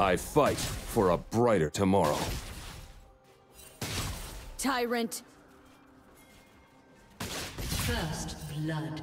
I fight for a brighter tomorrow. Tyrant. First blood.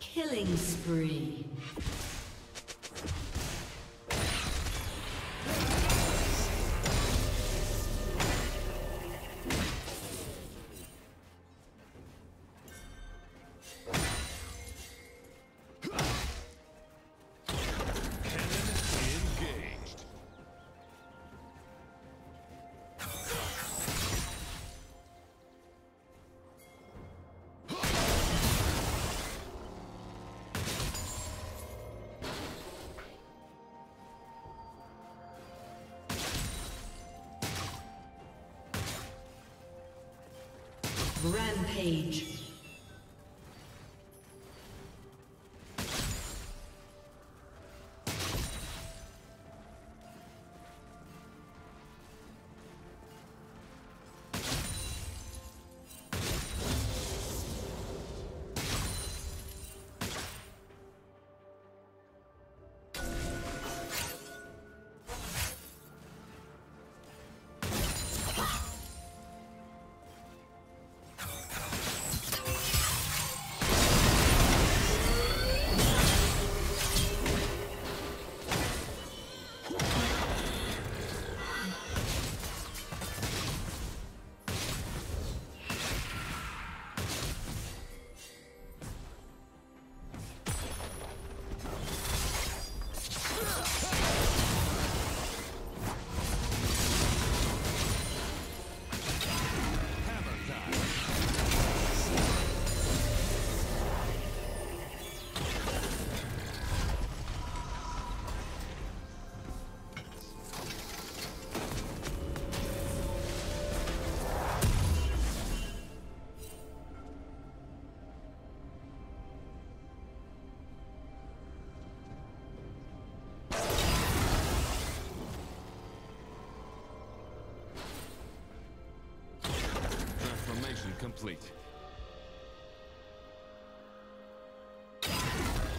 Killing spree. Rampage. complete.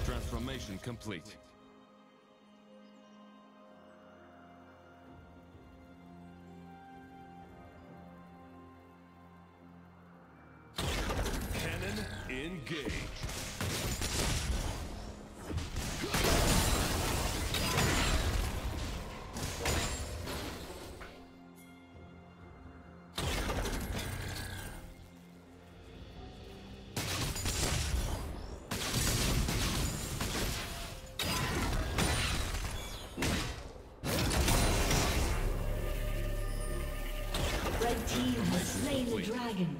Transformation complete. Cannon engaged. Dragon.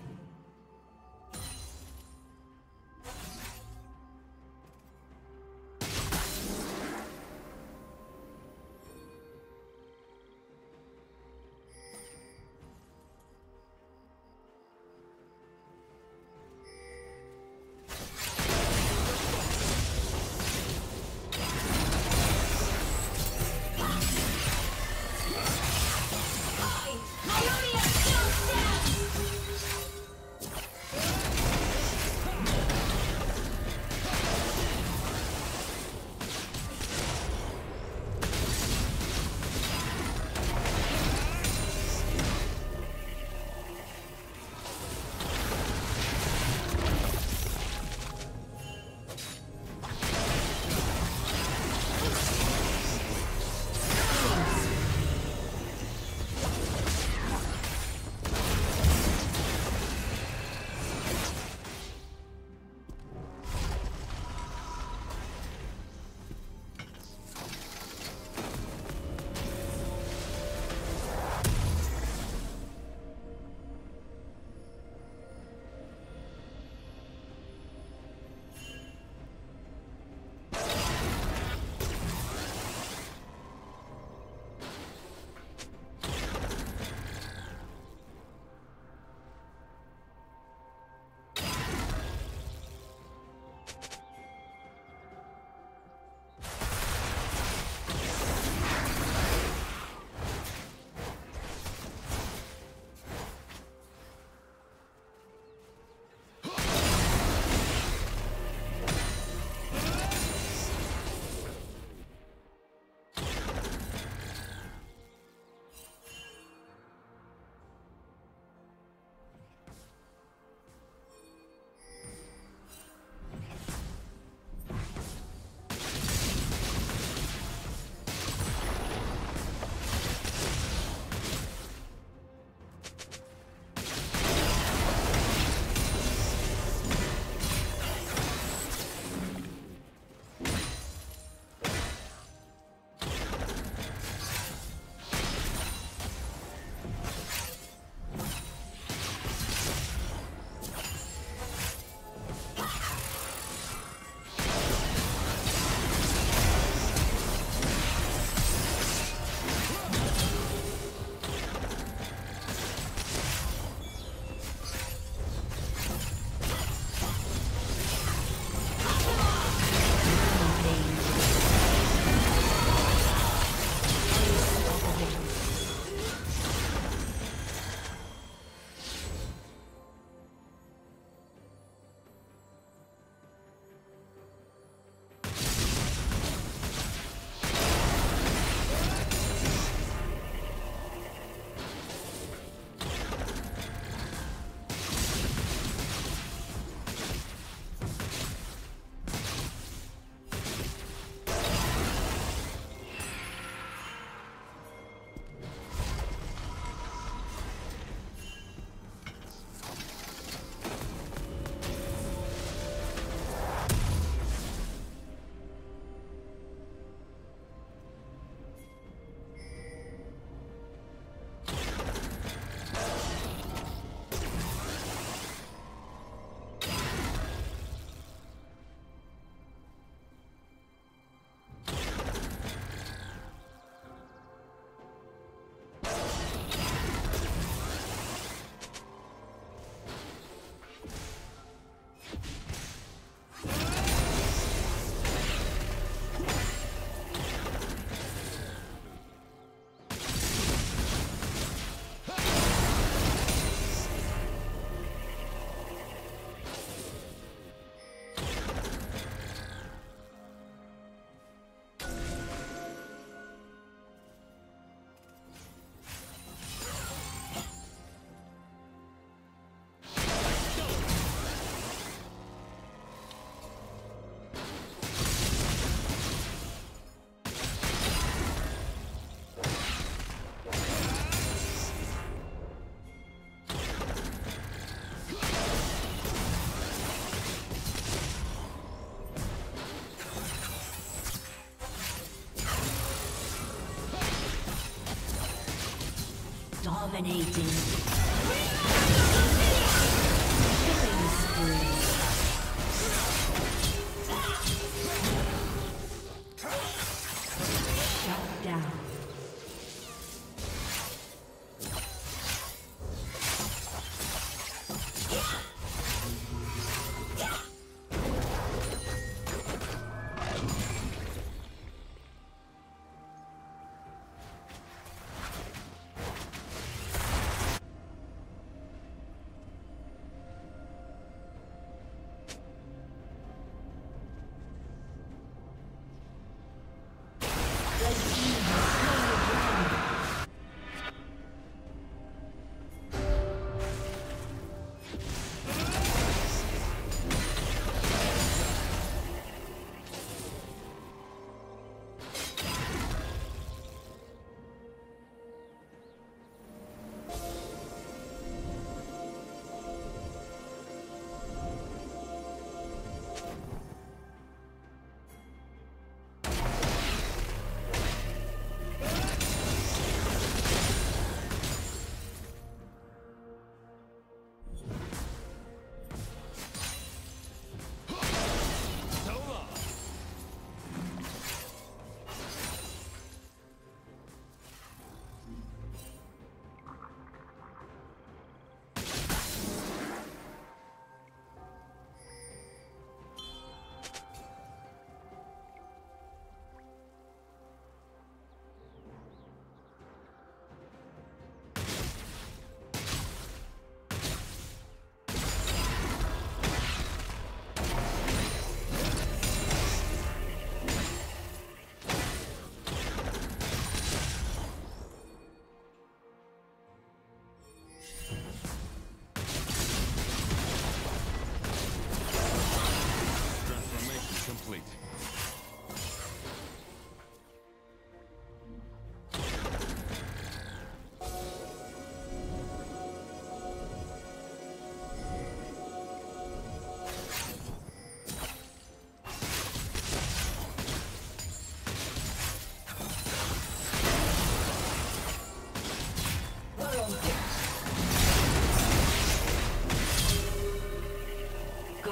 Dominating.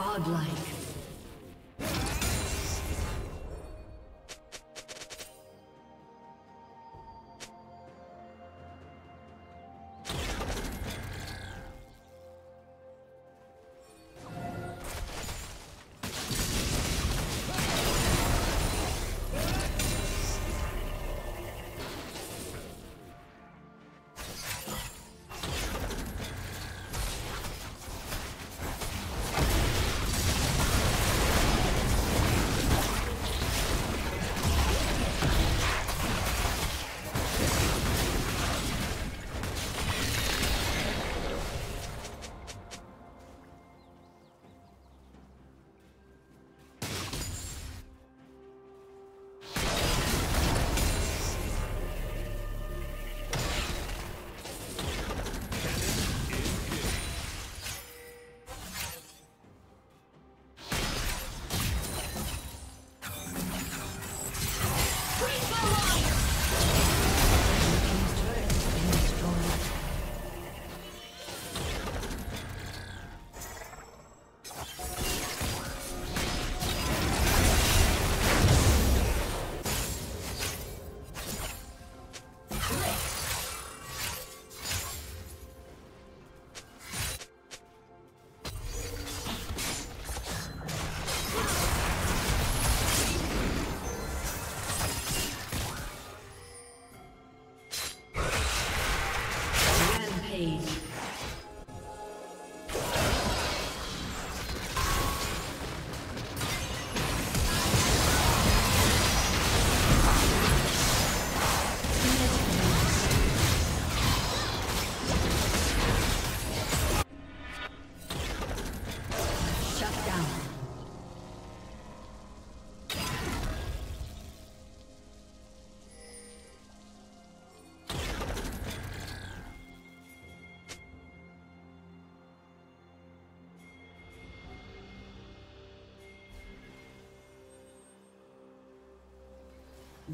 Godlike.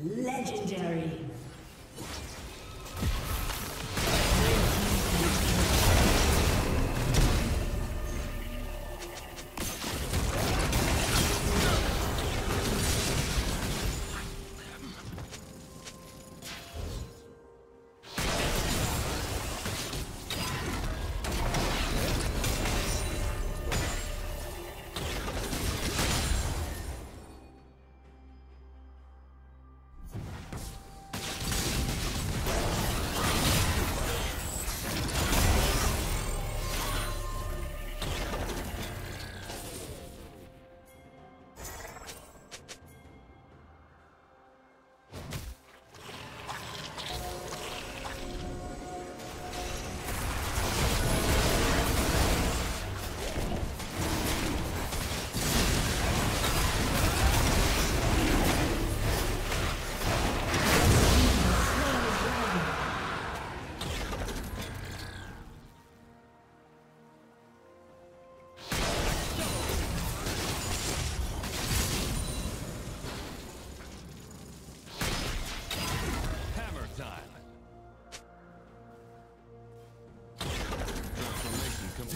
Legendary.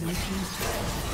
Blue team's turret has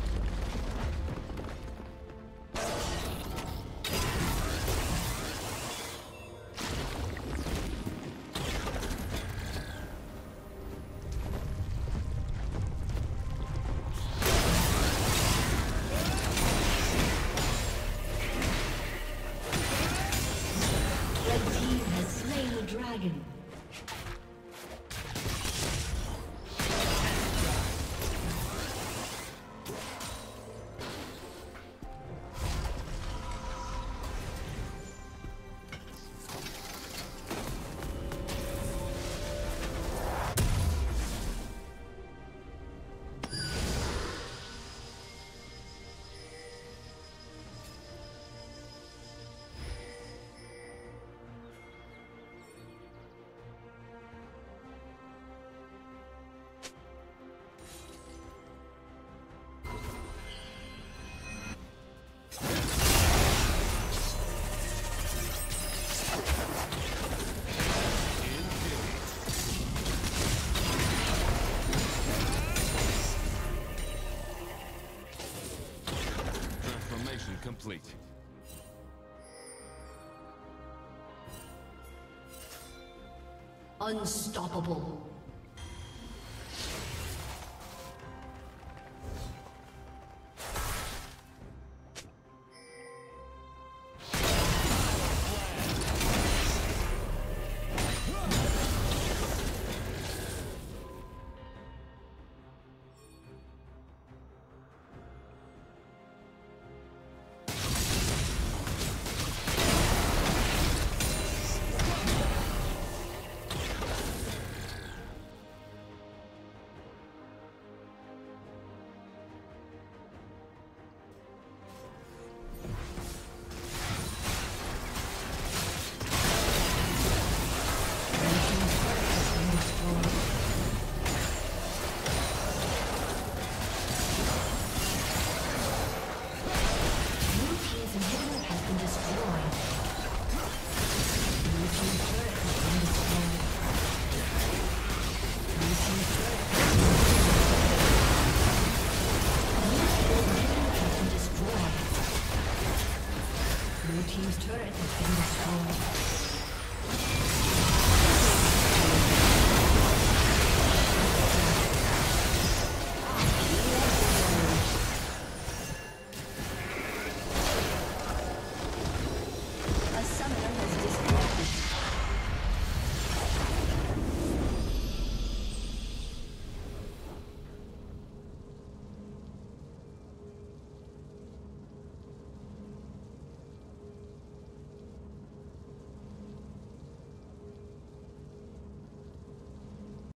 complete. Unstoppable. Summoner